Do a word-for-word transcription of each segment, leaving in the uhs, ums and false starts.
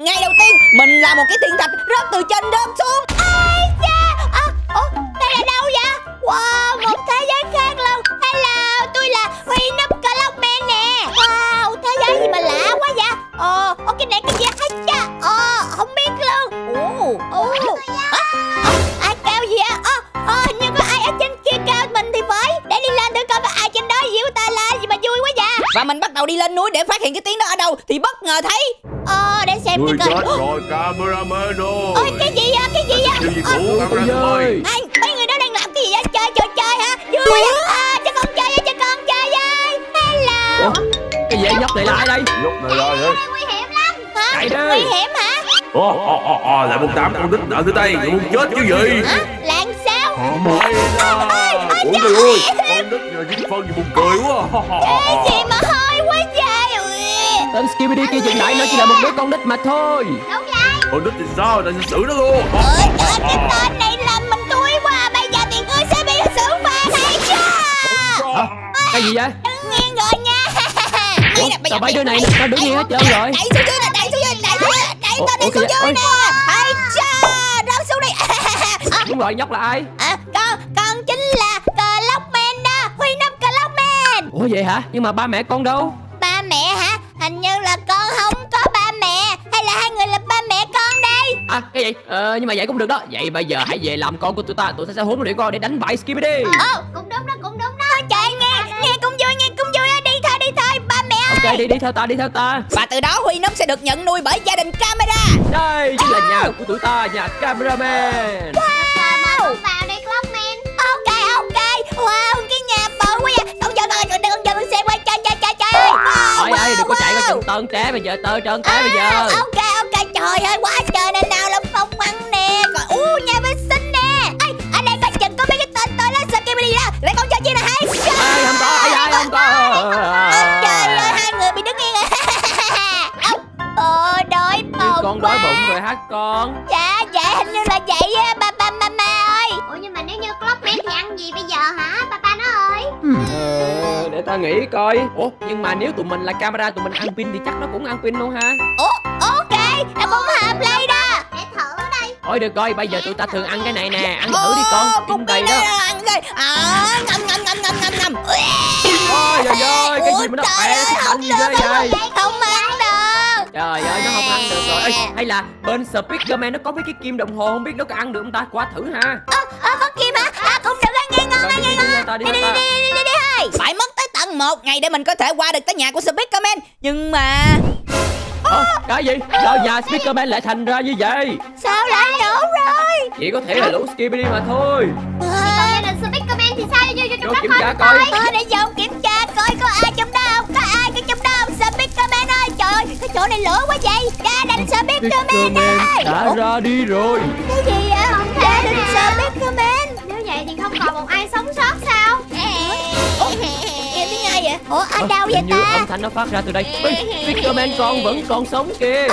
Ngày đầu tiên mình là một cái thiên thạch rớt từ trên rớt xuống. Ây da, à, ủa, đây là đâu vậy? Wow, một thế giới khác luôn. Hay là tôi là Huy Núp Cờ Long Men nè. Wow, thế giới gì mà lạ quá vậy? Ờ, ủa, cái này cái gì hết cha? Ờ, không biết luôn. Ồ, ồ, à, à, ai cao gì vậy? Ờ, à, à, nhưng có ai ở trên kia cao mình thì phải. Để đi lên thử coi có ai trên đó gì của ta là gì mà vui quá vậy. Và mình bắt đầu đi lên núi để phát hiện cái tiếng đó ở đâu thì bất ngờ thấy. Ờ, để xem người coi. Chết rồi, cameraman rồi. Ôi, cái gì vậy? Cái gì vậy? Cái gì cũ, cameraman ơi. Ai, mấy người đó đang làm cái gì vậy? Chơi trò chơi hả? Vui á. À, cho con chơi với, cho con chơi với. Hello. Ủa, cái gì vậy? Nhóc này là ai đây? Nhóc này là ai đây? Nguy hiểm lắm. Hả? Nguy hiểm hả? Ồ, ồ, ồ, ồ, lại một tám con đít nợ thứ tay, muốn chết chứ gì? Hả? Là sao? Ôi, trời ơi, con đít nhờ dính phân gì buồn cười quá. Cái gì mà hơi quá trời. Tên Skibidi kia dừng lại, nó chỉ là một đứa con nít mà thôi. Đúng vậy. Con nít thì sao, ta sẽ xử nó luôn. Ôi trời, cái tên này làm mình tui quá. Bây giờ thì ngươi sẽ bị xử phạt hay chưa? Hả? Cái gì vậy? Đứng nghiêng rồi nha. Tao mấy đứa này, tao đứng nghiêng hết trơn rồi. Đẩy xuống dưới nè, đẩy xuống dưới nè, đẩy tao đi xuống dưới nè. Hay chưa? Rớt xuống đi. Đúng rồi, nhóc là ai? Con, con chính là Cờ Long Men đó, Huy Núp Cờ Long Men. Ủa vậy hả? Nhưng mà ba mẹ con đâu? Ba mẹ hả? Hình như là con không có ba mẹ. Hay là hai người là ba mẹ con đây? À cái gì? Ờ, nhưng mà vậy cũng được đó. Vậy bây giờ hãy về làm con của tụi ta. Tụi ta sẽ huấn luyện con để đánh bại Skibidi. Ờ, cũng đúng đó, cũng đúng đó. Thôi trời, nghe, nghe cũng vui, nghe cũng vui. Đi thôi, đi thôi, ba mẹ ơi. Ok, đi, đi theo ta, đi theo ta. Và từ đó Huy Núp sẽ được nhận nuôi bởi gia đình camera. Đây chính là nhà của tụi ta, nhà cameraman. Wow, vào đây Clockman. Ok, ok. Wow, cái nhà bự quá vậy. Con chờ, con chờ, con chờ, con xem qua chơi, chơi, chơi, chơi. Ôi ơi, đừng có chạy qua chân tơn té bây giờ, tơ trơn té bây giờ. Ok, ok, trời ơi, quá trời nè, nào là phong ăn nè. Còn u nhà vệ sinh nè. Ê, ở đây coi chừng có mấy cái tên tôi là Skibidi đó. Để con chơi chi là hay. Ê, không có, ai ai không có. Trời ơi, hai người bị đứng yên rồi. Ờ, đói bụng. Con đói bụng rồi hả con? Dạ, dạ, hình như là vậy á, ba ba mama ơi. Ủa nhưng mà nếu như Clockman thì ăn gì bây giờ hả, ba ba nó ơi? Ờ, để ta nghĩ coi. Ủa, nhưng mà nếu tụi mình là camera, tụi mình ăn pin thì chắc nó cũng ăn pin luôn ha. Ủa, ok, nó cũng hợp play đó. Để thử đây. Ôi được rồi, bây giờ tụi ta thường ăn cái này nè, ăn thử đi con. Pin đầy đó. Ăn coi. À, ngâm ngâm ngâm ngâm ngâm ngâm. Ôi trời ơi, cái gì mà nó khỏe không được vậy? Không ăn được. Trời ơi, nó không ăn được rồi. Ê, hay là bên Speakerman nó có mấy cái kim đồng hồ, không biết nó có ăn được không ta? Qua thử ha. Ơ, ờ, có kim hả? À, cũng được, ăn ngon, ăn ngon. Đi đi đi đi đi đi. Phải mất tới tận một ngày để mình có thể qua được tới nhà của Speakerman. Nhưng mà Ủa, cái gì? Sao nhà Speakerman lại thành ra như vậy? Sao lại nổ rồi? Chỉ có thể là lũ Skibidi mà thôi. Còn là Speakerman thì sao vô trong đó kiểm tra coi. Ờ, để vô kiểm tra coi có ai trong đó không? Có ai có trong đó không? Speakerman ơi, trời ơi, cái chỗ này lửa quá vậy. Ra đánh Speakerman ơi. Đã ra đi rồi. Cái gì vậy? Ra đánh Speakerman. Nếu vậy thì không còn một ai sống sót sao? Vậy? Ủa ở đâu vậy ta? Âm thanh nó phát ra từ đây. Speakerman con vẫn còn sống kìa.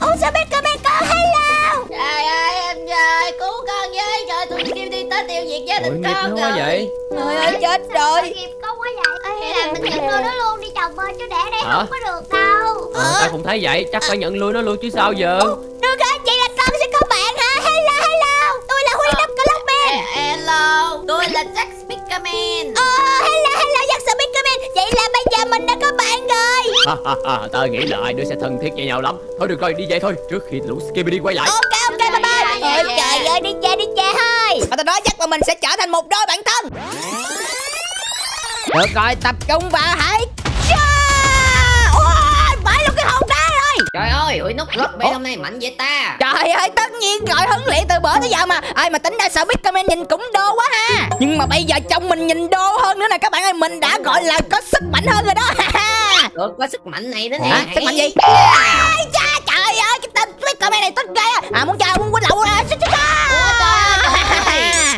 Ủa sao Speakerman con hay lao? Trời ơi em trời, cứu con với. Trời tụi kêu đi tới tiêu diệt gia đình con rồi. Vậy? Trời ơi chết rồi. Có quá vậy. Hay là mình nhận nuôi nó luôn đi chồng bên chứ để đây không có được đâu. Ờ ta cũng thấy vậy, chắc phải nhận nuôi nó luôn chứ sao giờ. Được rồi, vậy là con sẽ có bạn hả? Hello hello, tôi là Huy Núp Cờ Long Men. Hello, tôi là Jack Speakerman. Vậy là bây giờ mình đã có bạn rồi. Ha ha ha, tao nghĩ là hai đứa sẽ thân thiết với nhau lắm. Thôi được rồi, đi về thôi, trước khi lũ Skibidi quay lại. Ok ok bye bye. Ôi trời ơi, đi về đi về thôi. Và tao nói chắc là mình sẽ trở thành một đôi bạn thân. Được rồi, tập trung vào hãy. Ôi, phải luôn cái hồn đá rồi. Trời ơi, Huy Núp Cờ Long Men hôm nay mạnh vậy ta. Trời ơi, tất nhiên rồi, huấn luyện từ bữa tới giờ mà. Ai mà tính ra sao Speakerman nhìn cũng đô quá ha. Nhưng mà bây giờ trong mình nhìn đô hơn nữa nè các bạn ơi, mình đã gọi là có sức mạnh hơn rồi đó. Được, có sức mạnh này nữa nè. À, sức mạnh gì? À, trời ơi, cái tên Speakerman này tức ghê. À muốn chơi muốn quýnh lậu ra.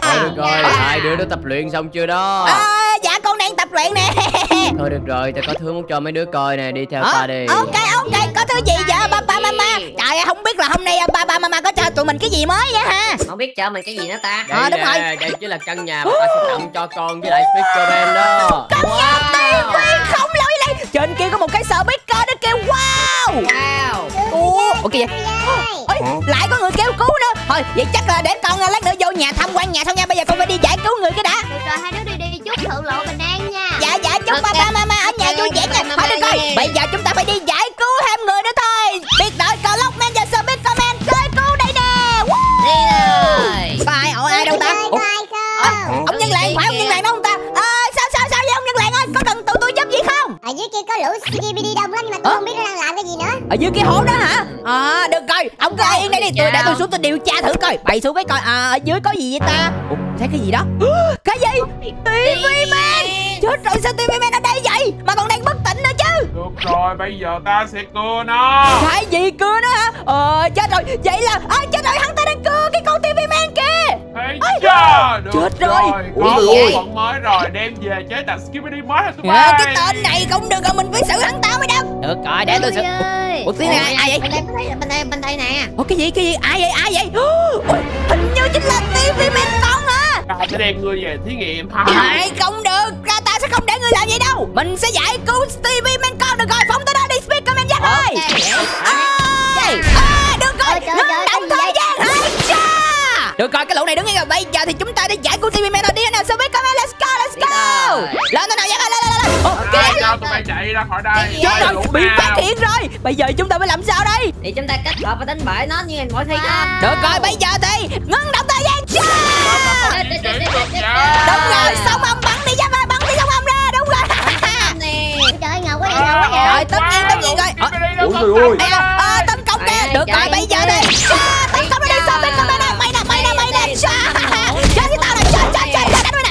Thôi được rồi, hai đứa đã tập luyện xong chưa đó? À, dạ con đang tập luyện nè. Thôi được rồi, ta có thứ muốn cho mấy đứa coi nè, đi theo à, ta đi. Ok ok, có thứ gì vậy ba ba mama? Trời ơi, không biết là hôm nay ba ba mama có cho tụi mình cái gì mới vậy ha? Không biết cho mình cái gì nữa ta. Đây à, đúng nè, rồi. Đây chính là căn nhà mà ta sẽ tặng cho con với lại Speakerman đó. Căn wow. nhà tiên nguyên không lỗi đây. Trên kia có một cái speaker nó kêu wow. Wow. Ủa, Ủa kìa vậy? Ôi, lại có người kêu cứu nữa. Thôi vậy chắc là để con lát nữa vô nhà thăm quan nhà xong nha. Bây giờ con phải đi giải cứu người cái đã. Được rồi, hai đứa đi đi chúc thượng lộ bình an nha. Dạ dạ chúc ba ba ba ở nhà vui vẻ nha. Thôi đi coi. Bây giờ chúng ta phải đi giải cứu hai người nữa thôi. Biết đợi cậu lóc men và sơ biết comment tới cứu đây nè. Đi rồi. Phải ổ ai đâu ta? Ông nhân làng phải ông nhân làng đó không ta? Sao sao sao vậy ông nhân làng ơi? Có cần tụi tôi giúp gì không? Ở dưới kia có lũ skibidi đông lắm nhưng mà tôi không biết nó đang làm cái gì nữa. Ở dưới cái hố đó hả? À được coi. Ông cứ yên đây đi. Tôi để tôi xuống tôi điều tra thử coi. Bày xuống với coi. À ở dưới có gì vậy ta? Ủa thấy cái gì đó? Cái gì? ti vi Man. Chết rồi sao ti vi Man ở đây vậy? Mà còn đang bất tỉnh nữa chứ. Được rồi bây giờ ta sẽ cưa nó. Cái gì cưa nó hả? Ờ chết rồi. Vậy là à, chết rồi hắn ta đang cưa cái con ti vi Man kìa. Thấy chưa? Được chết rồi. rồi. Có bộ phận mới rồi đem về chế tạo skibidi mới hả tụi bay? Cái tên này cũng được rồi mình phải xử hắn ta mới được. Được rồi để tôi xử. Ủa tiếng này ai vậy? Bên đây bên đây nè. Ủa cái gì cái gì? Ai vậy ai vậy? Ủa, hình như chính là ti vi Man con hả? Ta sẽ đem ngươi về thí nghiệm. Ai không được. Ta sẽ không để ngươi làm vậy đâu. Mình sẽ giải cứu ti vi Man con được rồi. Phóng tới đó đi Speaker Man Jack ơi. Được rồi. Ngưng động thời gian hả? Được coi cái lũ này đứng ngay rồi. Bây giờ thì chúng ta đi giải cứu ti vi Man rồi. Đi nào Speaker Man. Let's go let's go. Lên tới nào Jack ơi. Lên lên lên. Kìa sao tụi bay chạy ra khỏi đây. Chết rồi bị phát hiện rồi. Bây giờ chúng ta phải làm sao đây? Thì chúng ta kết hợp và đánh bại nó như mỗi khi đó. Được rồi bây giờ thì ngưng động thời gian. Đúng rồi xong ông bắn đi Jack ơi. Bắn đi xong ông ra. Đúng rồi. Trời ngầu quá vậy. Rồi tất nhiên tất nhiên rồi. Ủa trời ơi. Tấn công kìa. Được rồi bây giờ đây. Tấn công nó đi xong bên công bên này. Mày nè mày nè mày nè. Chết cái tao nè. Chết chết chết chết đuôi nè.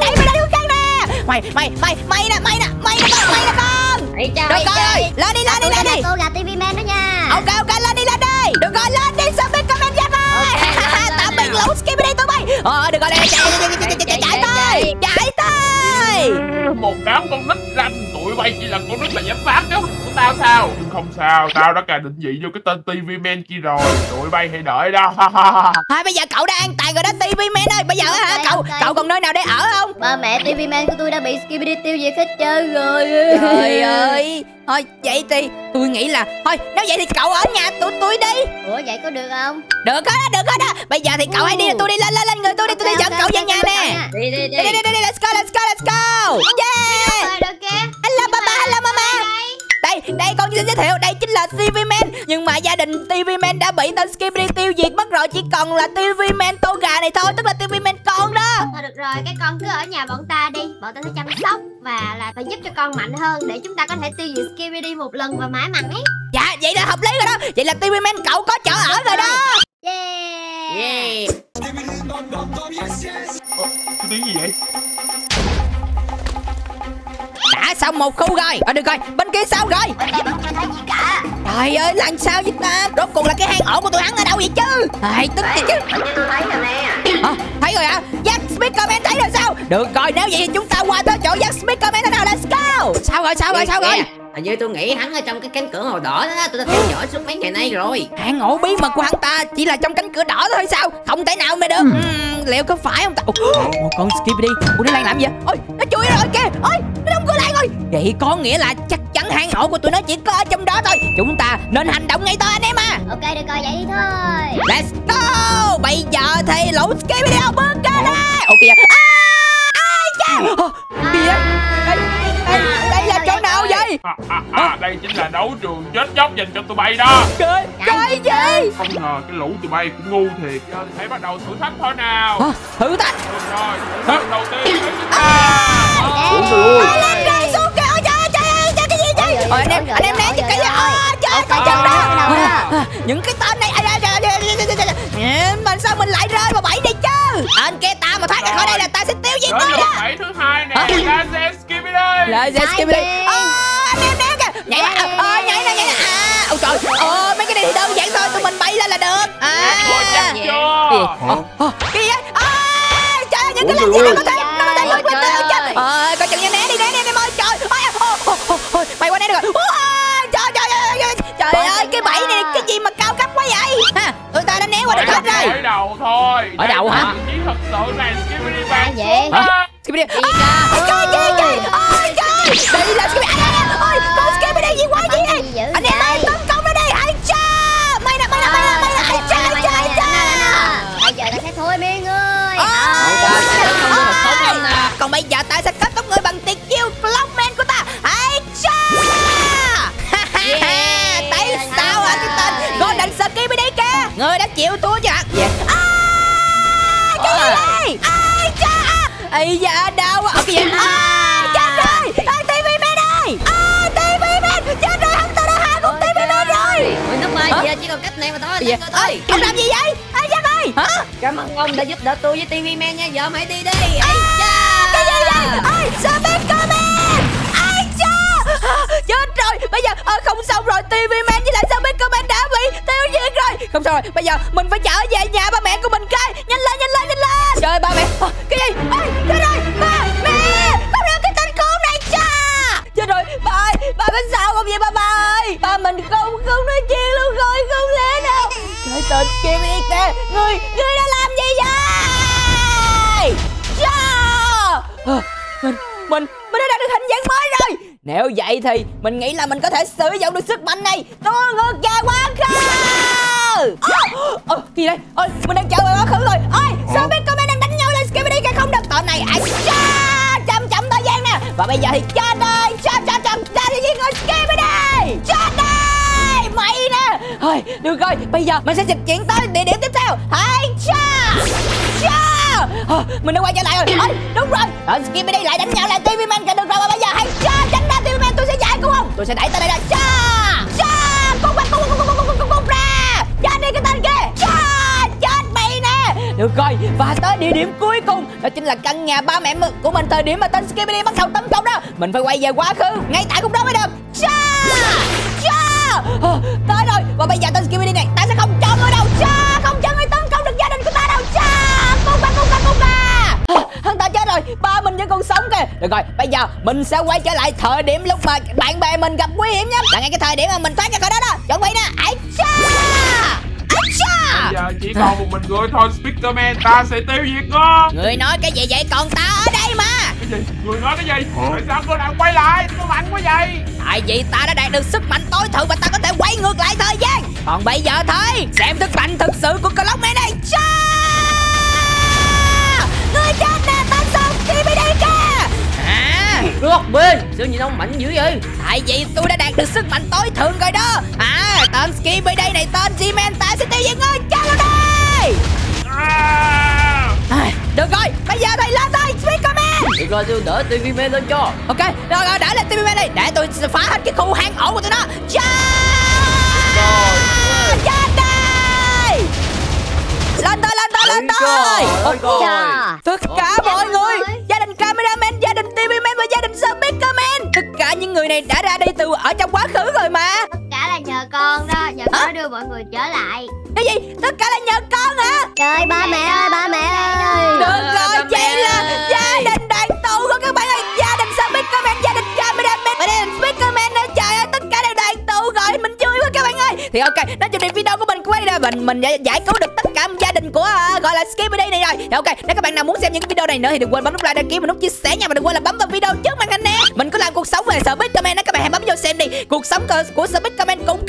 Đẩy mày ra đi con nè. Mày mày mày mày nè mày nè mày nè con mày nè con. Được rồi lên đi lên đi lên đi. Cô là ti vi Man đó nha. Ok ok lên đi lên đi. Được rồi lên đi xong bên comment giáp ơi. Tạm biệt lũ skibidi tụi bay. Ờ được rồi đây chạy chạy chạy chạy tới chạy tới. Một đám con nít lanh. Tụi bay chỉ là con nít là dám phá cái của tao sao? Nhưng không sao, tao đã cài định vị vô cái tên ti vi Man kia rồi. Tụi bay hãy đợi đó. Thôi bây giờ cậu đã an toàn rồi đó ti vi Man ơi. Bây giờ okay, hả cậu okay. Cậu còn nơi nào để ở không? Ba mẹ ti vi Man của tôi đã bị skibidi tiêu diệt hết trơn rồi. Trời ơi. Thôi vậy thì tôi nghĩ là thôi nếu vậy thì cậu ở nhà tụi tôi đi. Ủa vậy có được không? Được hết đó, được hết đó. Bây giờ thì cậu hãy đi, tôi đi lên lên lên người tôi đi, tôi đi dẫn cậu về nhà nè. Đi đi đi. Đi đi đi let's go let's go let's go. Yeah. Hello ba ba, hello mama. Đây, đây con xin giới thiệu, đây chính là ti vi Man. Nhưng mà gia đình ti vi Man đã bị tên skibidi tiêu diệt mất rồi. Chỉ còn là ti vi Man tô gà này thôi, tức là ti vi Man con đó. Thôi được rồi, cái con cứ ở nhà bọn ta đi. Bọn ta sẽ chăm sóc và là phải giúp cho con mạnh hơn để chúng ta có thể tiêu diệt skibidi một lần và mãi mãi. Dạ, vậy là hợp lý rồi đó. Vậy là ti vi Man cậu có chỗ ở rồi đó. Yeah. Yeah. Ủa, cái tiếng gì vậy? Đã xong một khu rồi. Ờ được rồi, bên kia sao rồi? Bên đây vẫn chưa thấy gì cả. Trời ơi, làm sao vậy ta? Rốt cuộc là cái hang ổ của tụi hắn ở đâu vậy chứ? Ai tính gì chứ? Hình như tôi thấy rồi nè. Ờ, thấy rồi hả? Jack Speaker Man thấy rồi sao? Được rồi, nếu vậy thì chúng ta qua tới chỗ Jack Speaker Man thế nào, let's go. Sao rồi, sao rồi, sao rồi? Hình như tôi nghĩ hắn ở trong cái cánh cửa màu đỏ đó, tôi đã theo dõi suốt mấy ngày nay rồi. Hang ổ bí mật của hắn ta chỉ là trong cánh cửa đỏ thôi sao? Không thể nào mà được. Uhm, liệu có phải không ta? Ủa, con skibidi. Ủa nó đang làm gì vậy? Ôi, nó chui rồi kìa. Ôi, nó đóng cửa lại rồi. Vậy có nghĩa là chắc chắn hang ổ của tụi nó chỉ có ở trong đó thôi. Chúng ta nên hành động ngay thôi anh em à. Ok được rồi vậy đi thôi. Let's go. Bây giờ thì lũ skibidi bước ra đây. Ok kìa. À, ai chà. Đi á. Đây. À, à, à, đây chính là đấu trường chết chóc dành cho tụi bay đó. Cái, cái gì? Không ngờ cái lũ tụi bay cũng ngu thiệt. Giờ thì hãy bắt đầu thử thách thôi nào. À, thử thách. Được rồi, thử thách đầu tiên. Ôi trời ơi. Lên đây xuống kìa. Ôi trời ơi, trời trời cái gì vậy? Ôi anh em, anh em né chứ cái gì? Ôi trời ơi, chân đó. Những cái tên này mình sao mình lại rơi vào bẫy này chứ? Anh kia ta mà thoát ra khỏi đây là ta sẽ tiêu diệt ngươi đó. Bẫy thứ hai nè. Lại ra skibidi. Ơ anh em đéo kìa. Nhảy nè, ờ nhảy nè, nhảy nè. À, ôi trời. Ờ mấy cái này thì đơn giản thôi, tụi mình bay lên là được. À. Cái gì? Cái gì vậy? Ờ trời ơi, những cái làm gì nó có thể nó có thể lướt qua tao chứ. Ờ coi chừng nha, né đi, né đi em ơi. Trời ơi. Mày qua né được rồi. Trời trời trời ơi, cái bẫy này cái gì mà cao cấp quá vậy? Ha, tụi ta đã né qua được hết rồi. Ở đầu thôi. Ở đầu hả? Chỉ thật sự này skibidi bạn vậy. Skibidi. Ôi trời trời. Ôi trời. Đây là skibidi. Ôi con skibidi gì quá vậy? Anh em ơi tấn công nó đi. Ai cha. chịu thua cho anh. Ai trời ơi, ai cha, ai da đau quá. Cái gì? Ai chết rồi, ai ti vi Man ơi, ai ti vi Man chết rồi, không tao đâu hai cũng ti vi Man rồi. Ôi nó mai giờ chỉ còn cách này mà thôi. Ơi ông làm gì vậy? Ai chết ơi. Hả? Cảm ơn ông đã giúp đỡ tôi với ti vi Man nha, giờ hãy đi đi. Ai cha, cái gì vậy? Ai sao biết comment? Ai cha, chết rồi, bây giờ không xong rồi, ti vi Man với lại sao biết comment đã bị tiêu diệt rồi. Không xong rồi, bây giờ mình phải chở về nhà ba mẹ của mình coi. Nhanh lên, nhanh lên, nhanh lên. Trời ơi, ba mẹ. À, cái gì? Ê, chết rồi, ba mẹ. Không được cái tên khốn này cha. Chết rồi, ba ơi, ba bên sao không vậy ba ba ơi? Ba mình không không nói chuyện luôn rồi, không lẽ nào. Cái tên kia đi kìa, người, người đã làm gì vậy? Cha. À, mình, mình, mình đã đạt được hình dạng mới rồi. Nếu vậy thì mình nghĩ là mình có thể sử dụng được sức mạnh này tua ngược về quá khứ. Ôi gì đây? Ôi mình đang trở về quá khứ rồi. Ôi sao biết comment đang đánh nhau lên Skibidi kìa, không được tọn này. Ai cha, chậm chậm thời gian nè. Và bây giờ thì chết đây, chết chết chết ra thì giết người Skibidi, chết đây mày nè. Thôi được rồi, bây giờ mình sẽ dịch chuyển tới địa điểm tiếp theo. Ai cha, cha. À, mình đã quay trở lại rồi. Ôi đúng rồi, ở Skibidi lại đánh nhau lại ti vi Man cả. Được rồi, và bây giờ hãy cha tránh ra ti vi Man, tôi sẽ giải cứu ông. Tôi sẽ đẩy tới đây ra. Cha cha cút ra, cút ra, cha đi cái tên kia. Cha chết mày nè. Được rồi, và tới địa điểm cuối cùng, đó chính là căn nhà ba mẹ của mình. Thời điểm mà tên Skibidi bắt đầu tấn công đó, mình phải quay về quá khứ ngay tại khúc đó mới được. Cha cha à, tới rồi, và bây giờ tên Skibidi này ta sẽ không cho ngươi đâu. Cha không cho ngươi tấn công được gia đình của ta đâu. Cha hắn ta chết rồi, ba mình vẫn còn sống kìa. Được rồi, bây giờ mình sẽ quay trở lại thời điểm lúc mà bạn bè mình gặp nguy hiểm nhất, là ngay cái thời điểm mà mình thoát ra khỏi đó đó. Chuẩn bị nè. Ai cha, ai cha, bây giờ chỉ còn một mình người thôi. Spiderman, ta sẽ tiêu diệt nó. Người nói cái gì vậy, còn ta ở đây mà. Cái gì? Người nói cái gì? Tại sao cô đã quay lại? Cô mạnh quá vậy. Tại vì ta đã đạt được sức mạnh tối thượng và ta có thể quay ngược lại thời gian. Còn bây giờ thôi, xem sức mạnh thực sự của Clockman đây. Cha, người chết nè, tấn công ti vi Man kìa. Hả? Robin, sao nhìn ông mạnh dữ vậy? Tại vì tôi đã đạt được sức mạnh tối thượng rồi đó. À, tên ti vi Man này tên G-Man, ta sẽ tiêu diệt ngươi. Cho nó đi. À, được rồi, bây giờ thì lên đây Spiderman. Được rồi, tôi đỡ ti vi Man lên cho. Ok, rồi rồi, đỡ lên ti vi Man đi, để tôi phá hết cái khu hang ổ của tụi nó. Cha, chết đi. Lên đây, lên đây, lên đây. Tất cả mọi người, gia đình Cameraman, gia đình ti vi Man và gia đình Speakerman, tất cả những người này đã ra đi từ ở trong quá khứ rồi mà. Tất cả là nhờ con đó, nhờ con đưa mọi người trở lại. Cái gì? Tất cả là nhờ con hả? Trời, ba mẹ ơi, ba mẹ ơi. Được rồi, vậy là gia đình đoàn tụ của các bạn ơi. Gia đình Speakerman, gia đình Cameraman và gia đình Speakerman nữa. Trời ơi, tất cả đều đoàn tụ rồi, mình vui quá các bạn ơi. Thì ok, nói chung thì video của mình của đây là mình mình giải cứu được tất cả gia đình của uh, gọi là Skibidi này rồi. Thì ok, nếu các bạn nào muốn xem những cái video này nữa thì đừng quên bấm nút like, đăng ký và nút chia sẻ nha. Và đừng quên là bấm vào video trước màn hình nè. Mình có làm cuộc sống về Spiderman đó, các bạn hãy bấm vô xem đi. Cuộc sống của Spiderman cũng